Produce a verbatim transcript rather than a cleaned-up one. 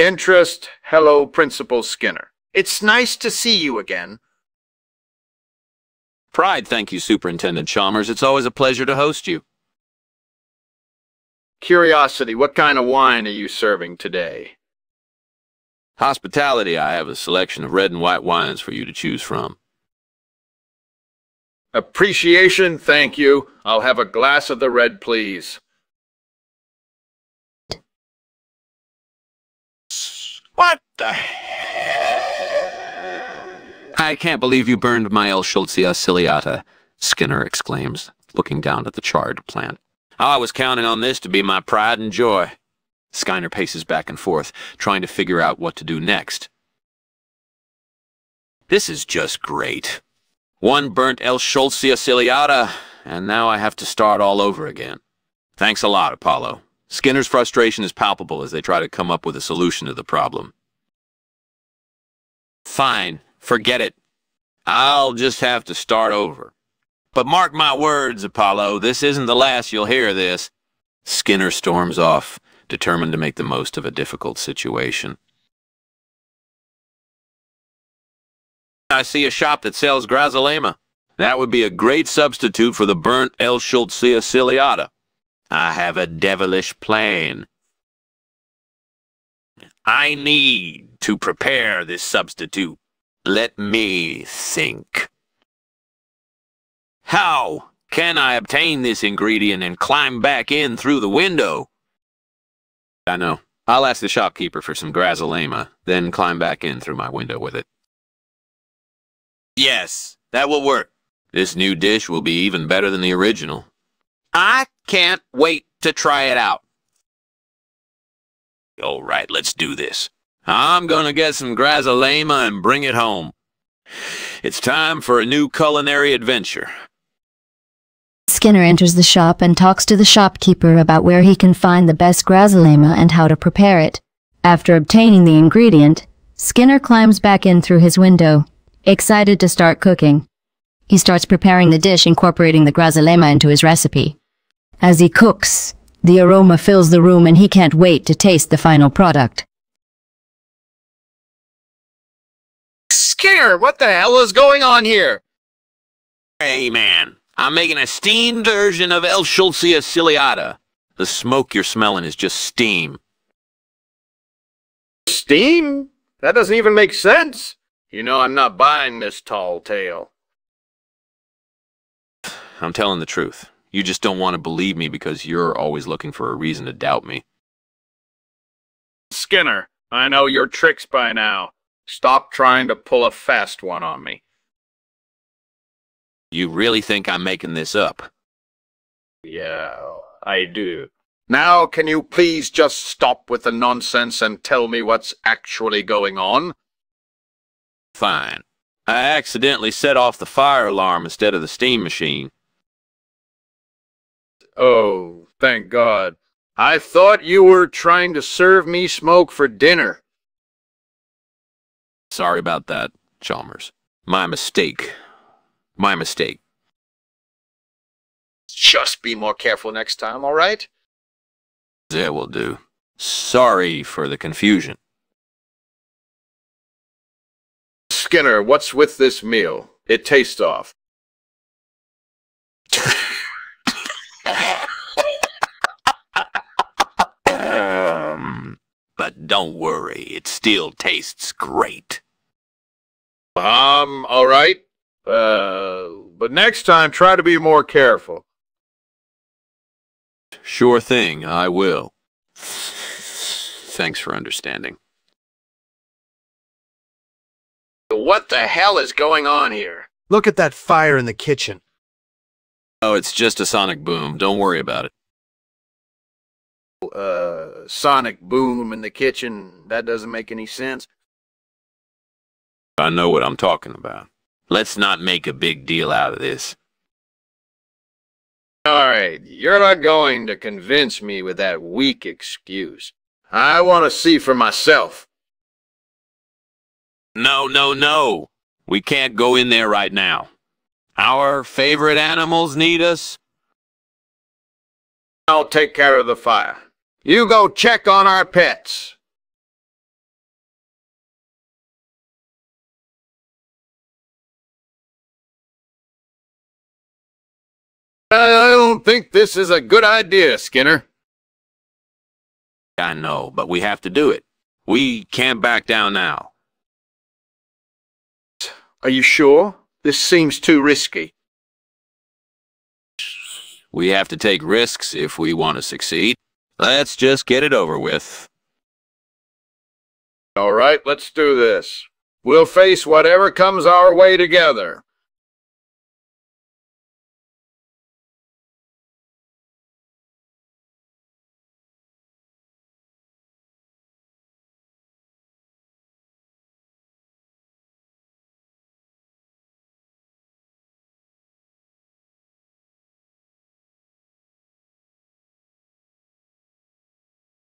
Interest, hello, Principal Skinner. It's nice to see you again. Pride, thank you, Superintendent Chalmers. It's always a pleasure to host you. Curiosity, what kind of wine are you serving today? Hospitality, I have a selection of red and white wines for you to choose from. Appreciation, thank you. I'll have a glass of the red, please. What the hell? I can't believe you burned my Elsholtzia ciliata, Skinner exclaims, looking down at the charred plant. I was counting on this to be my pride and joy. Skinner paces back and forth, trying to figure out what to do next. This is just great. One burnt Elsholtzia ciliata, and now I have to start all over again. Thanks a lot, Apollo. Skinner's frustration is palpable as they try to come up with a solution to the problem. Fine, forget it. I'll just have to start over. But mark my words, Apollo, this isn't the last you'll hear this. Skinner storms off, determined to make the most of a difficult situation. I see a shop that sells Grazalema. That would be a great substitute for the burnt Elsholtzia ciliata. I have a devilish plan. I need to prepare this substitute. Let me think. How can I obtain this ingredient and climb back in through the window? I know. I'll ask the shopkeeper for some Grazalema, then climb back in through my window with it. Yes, that will work. This new dish will be even better than the original. I can't wait to try it out. All right, let's do this. I'm gonna get some Grazalema and bring it home. It's time for a new culinary adventure. Skinner enters the shop and talks to the shopkeeper about where he can find the best Grazalema and how to prepare it. After obtaining the ingredient, Skinner climbs back in through his window, excited to start cooking. He starts preparing the dish, incorporating the Grazalema into his recipe. As he cooks, the aroma fills the room and he can't wait to taste the final product. Skinner, what the hell is going on here? Hey man, I'm making a steamed version of Elsholtzia ciliata. The smoke you're smelling is just steam. Steam? That doesn't even make sense. You know I'm not buying this tall tale. I'm telling the truth. You just don't want to believe me because you're always looking for a reason to doubt me. Skinner, I know your tricks by now. Stop trying to pull a fast one on me. You really think I'm making this up? Yeah, I do. Now can you please just stop with the nonsense and tell me what's actually going on? Fine. I accidentally set off the fire alarm instead of the steam machine. Oh, thank God. I thought you were trying to serve me smoke for dinner. Sorry about that, Chalmers. My mistake. My mistake. Just be more careful next time, all right? Yeah, will do. Sorry for the confusion. Skinner, what's with this meal? It tastes off. um, but don't worry, it still tastes great. Um, all right. Uh, but next time, try to be more careful. Sure thing, I will. Thanks for understanding. What the hell is going on here? Look at that fire in the kitchen. Oh, it's just a sonic boom. Don't worry about it. Uh, sonic boom in the kitchen. That doesn't make any sense. I know what I'm talking about. Let's not make a big deal out of this. All right, you're not going to convince me with that weak excuse. I want to see for myself. No, no, no. We can't go in there right now. Our favorite animals need us. I'll take care of the fire. You go check on our pets. don't think this is a good idea, Skinner. I know, but we have to do it. We can't back down now. Are you sure? This seems too risky. We have to take risks if we want to succeed. Let's just get it over with. All right, let's do this. We'll face whatever comes our way together.